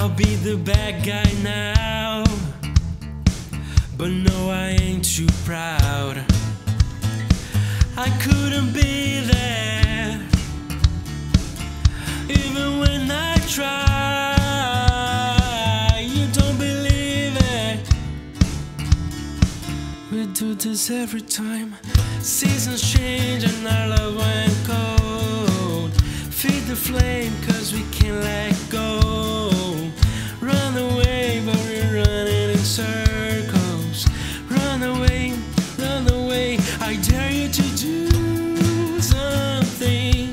I'll be the bad guy now, but no, I ain't too proud. I couldn't be there, even when I try. You don't believe it. We do this every time. Seasons change and our love went cold. Feed the flame, cause we can't let go. Run away, but we're running in circles. Run away, run away. I dare you to do something.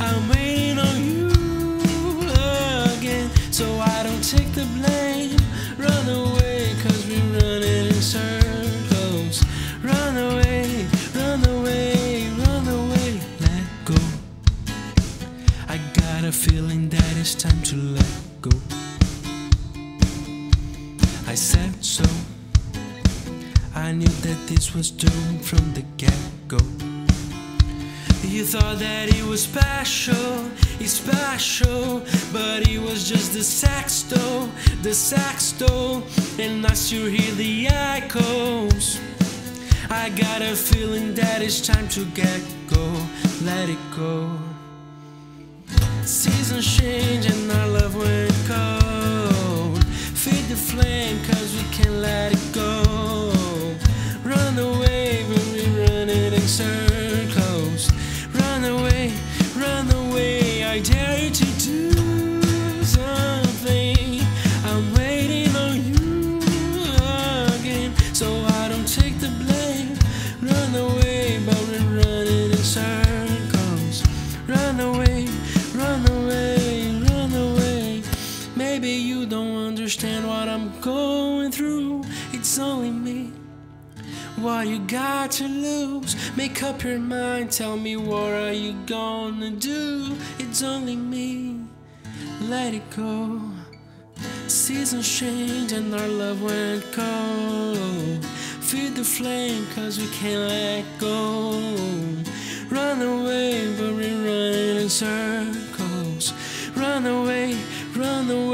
I'm waiting on you again, so I don't take the blame. Run away, cause we're running in circles. Run away, run away, run away. Let go. I got a feeling that it's time to let go. I said so. I knew that this was doomed from the get-go. You thought that it was special, it's special, but it was just the sax though, the sax though. And I still hear the echoes. I got a feeling that it's time to get go, let it go. Seasons change and our love went cold. Feed the flame, cause we can't let it go. Run away, but we're running in circles. Run away, run away. I dare you to do something. I'm waiting on you again, so I don't take the blame. Run away, but we're running in circles. Run away, run away, run away. Maybe you don't understand what I'm going through. It's only me. What you got to lose? Make up your mind, tell me what are you gonna do? It's only me, let it go. Seasons change and our love went cold. Feed the flame, cause we can't let go. Run away, but we're running in circles. Run away, run away.